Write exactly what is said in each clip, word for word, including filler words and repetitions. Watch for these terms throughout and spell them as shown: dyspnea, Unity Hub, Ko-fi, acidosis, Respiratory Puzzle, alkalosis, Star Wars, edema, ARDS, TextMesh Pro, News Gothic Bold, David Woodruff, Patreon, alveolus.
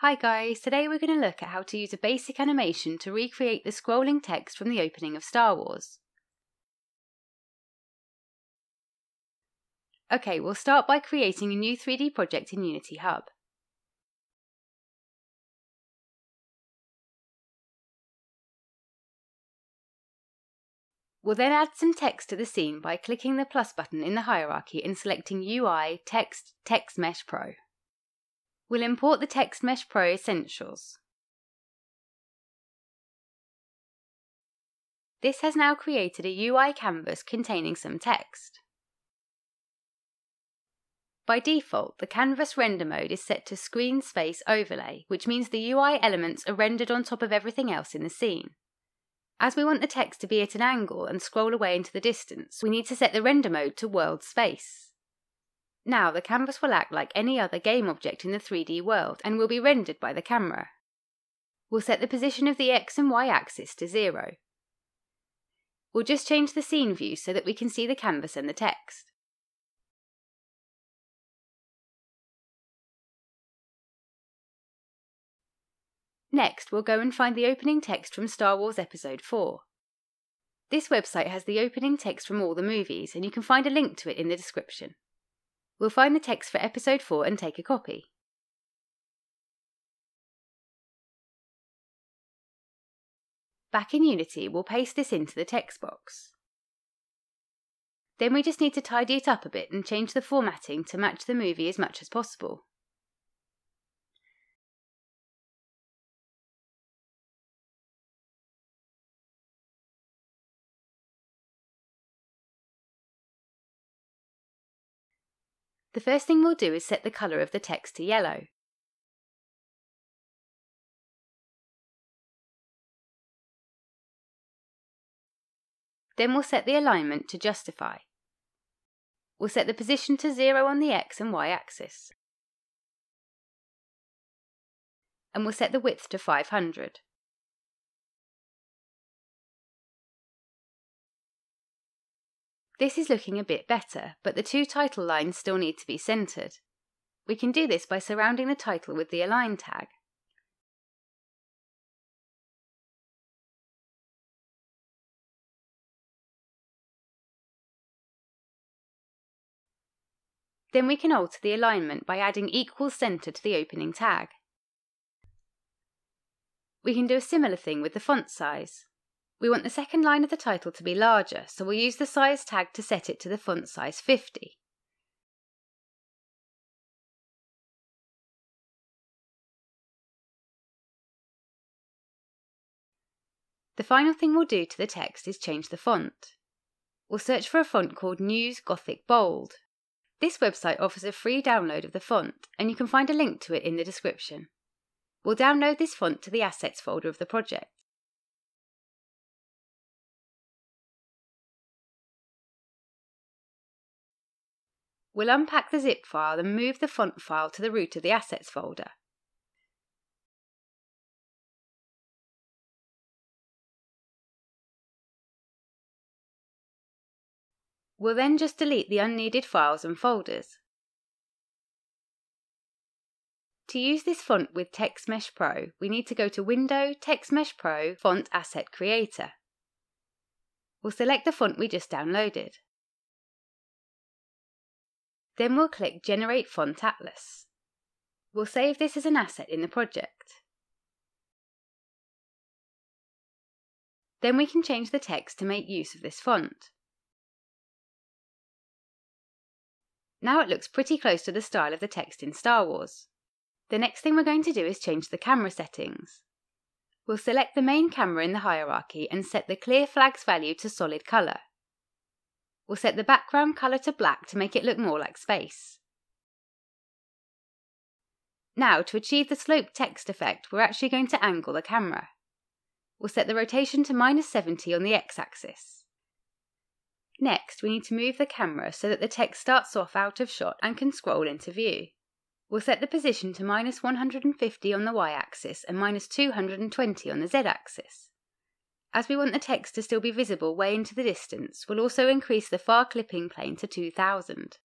Hi guys, today we're going to look at how to use a basic animation to recreate the scrolling text from the opening of Star Wars. Okay, we'll start by creating a new three D project in Unity Hub. We'll then add some text to the scene by clicking the plus button in the hierarchy and selecting U I, Text, TextMesh Pro. We'll import the TextMesh Pro Essentials. This has now created a U I canvas containing some text. By default, the canvas render mode is set to Screen Space Overlay, which means the U I elements are rendered on top of everything else in the scene. As we want the text to be at an angle and scroll away into the distance, we need to set the render mode to World Space. Now the canvas will act like any other game object in the three D world and will be rendered by the camera. We'll set the position of the X and Y axis to zero. We'll just change the scene view so that we can see the canvas and the text. Next, we'll go and find the opening text from Star Wars Episode four. This website has the opening text from all the movies, and you can find a link to it in the description. We'll find the text for Episode four and take a copy. Back in Unity, we'll paste this into the text box. Then we just need to tidy it up a bit and change the formatting to match the movie as much as possible. The first thing we'll do is set the colour of the text to yellow. Then we'll set the alignment to justify. We'll set the position to zero on the X and Y axis. And we'll set the width to five hundred. This is looking a bit better, but the two title lines still need to be centered. We can do this by surrounding the title with the Align tag. Then we can alter the alignment by adding equals center to the opening tag. We can do a similar thing with the font size. We want the second line of the title to be larger, so we'll use the size tag to set it to the font size fifty. The final thing we'll do to the text is change the font. We'll search for a font called News Gothic Bold. This website offers a free download of the font, and you can find a link to it in the description. We'll download this font to the Assets folder of the project. We'll unpack the zip file and move the font file to the root of the Assets folder. We'll then just delete the unneeded files and folders. To use this font with TextMesh Pro, we need to go to Window, TextMesh Pro, Font Asset Creator. We'll select the font we just downloaded. Then we'll click Generate Font Atlas. We'll save this as an asset in the project. Then we can change the text to make use of this font. Now it looks pretty close to the style of the text in Star Wars. The next thing we're going to do is change the camera settings. We'll select the main camera in the hierarchy and set the clear flag's value to solid colour. We'll set the background colour to black to make it look more like space. Now, to achieve the slope text effect, we're actually going to angle the camera. We'll set the rotation to minus seventy on the x-axis. Next, we need to move the camera so that the text starts off out of shot and can scroll into view. We'll set the position to minus one hundred fifty on the y-axis and minus two hundred twenty on the z-axis. As we want the text to still be visible way into the distance, we'll also increase the far clipping plane to two thousand.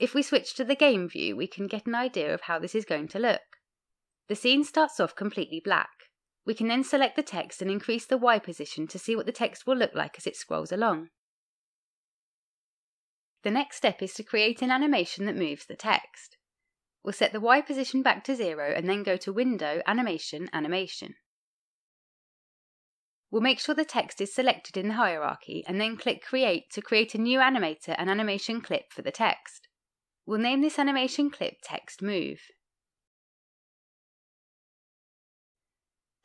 If we switch to the game view, we can get an idea of how this is going to look. The scene starts off completely black. We can then select the text and increase the Y position to see what the text will look like as it scrolls along. The next step is to create an animation that moves the text. We'll set the Y position back to zero and then go to Window, Animation, Animation. We'll make sure the text is selected in the hierarchy and then click Create to create a new animator and animation clip for the text. We'll name this animation clip Text Move.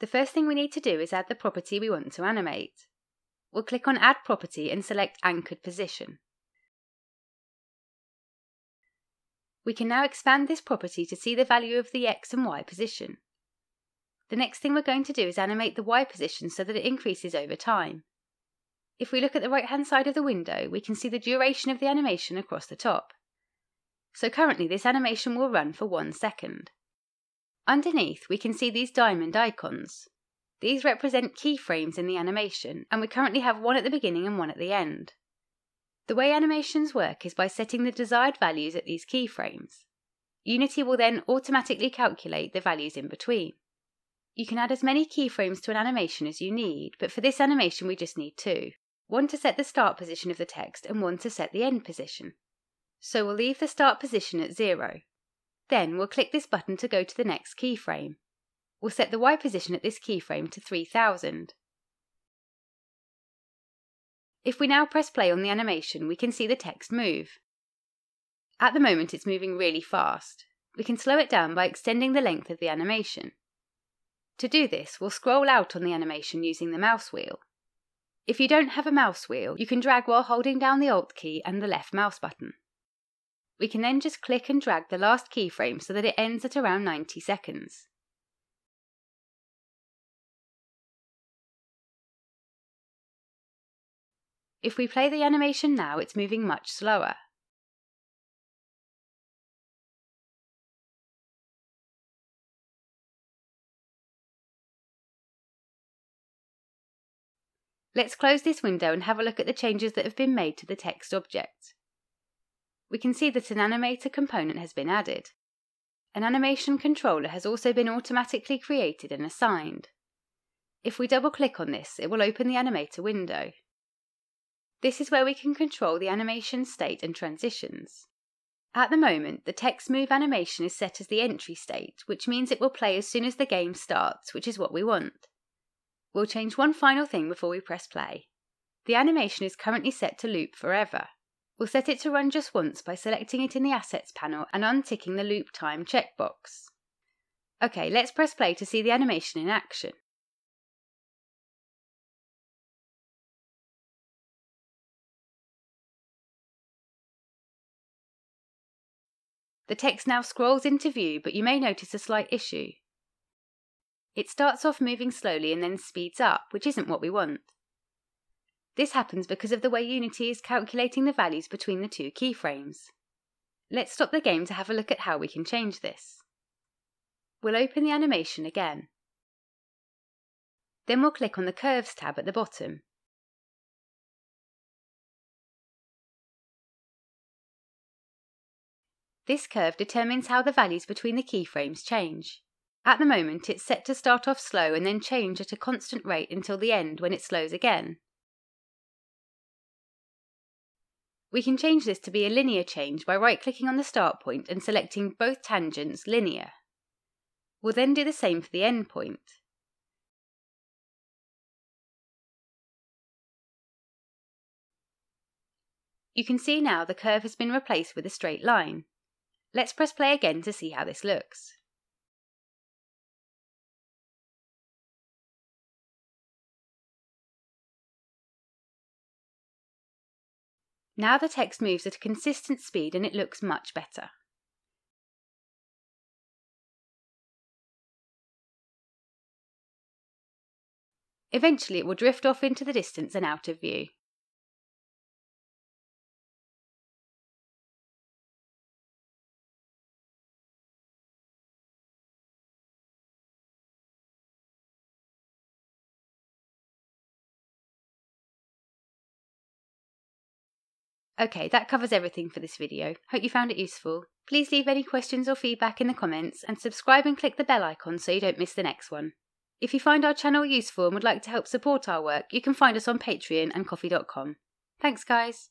The first thing we need to do is add the property we want to animate. We'll click on Add Property and select Anchored Position. We can now expand this property to see the value of the X and Y position. The next thing we're going to do is animate the Y position so that it increases over time. If we look at the right-hand side of the window, we can see the duration of the animation across the top. So currently this animation will run for one second. Underneath, we can see these diamond icons. These represent keyframes in the animation, and we currently have one at the beginning and one at the end. The way animations work is by setting the desired values at these keyframes. Unity will then automatically calculate the values in between. You can add as many keyframes to an animation as you need, but for this animation we just need two. One to set the start position of the text and one to set the end position. So we'll leave the start position at zero. Then we'll click this button to go to the next keyframe. We'll set the Y position at this keyframe to three thousand. If we now press play on the animation, we can see the text move. At the moment it's moving really fast. We can slow it down by extending the length of the animation. To do this, we'll scroll out on the animation using the mouse wheel. If you don't have a mouse wheel, you can drag while holding down the Alt key and the left mouse button. We can then just click and drag the last keyframe so that it ends at around ninety seconds. If we play the animation now, it's moving much slower. Let's close this window and have a look at the changes that have been made to the text object. We can see that an animator component has been added. An animation controller has also been automatically created and assigned. If we double-click on this, it will open the animator window. This is where we can control the animation state and transitions. At the moment, the text move animation is set as the entry state, which means it will play as soon as the game starts, which is what we want. We'll change one final thing before we press play. The animation is currently set to loop forever. We'll set it to run just once by selecting it in the Assets panel and unticking the Loop Time checkbox. Okay, let's press play to see the animation in action. The text now scrolls into view, but you may notice a slight issue. It starts off moving slowly and then speeds up, which isn't what we want. This happens because of the way Unity is calculating the values between the two keyframes. Let's stop the game to have a look at how we can change this. We'll open the animation again. Then we'll click on the Curves tab at the bottom. This curve determines how the values between the keyframes change. At the moment, it's set to start off slow and then change at a constant rate until the end when it slows again. We can change this to be a linear change by right-clicking on the start point and selecting both tangents linear. We'll then do the same for the end point. You can see now the curve has been replaced with a straight line. Let's press play again to see how this looks. Now the text moves at a consistent speed and it looks much better. Eventually it will drift off into the distance and out of view. Okay, that covers everything for this video. Hope you found it useful. Please leave any questions or feedback in the comments, and subscribe and click the bell icon so you don't miss the next one. If you find our channel useful and would like to help support our work, you can find us on Patreon and ko fi dot com. Thanks guys!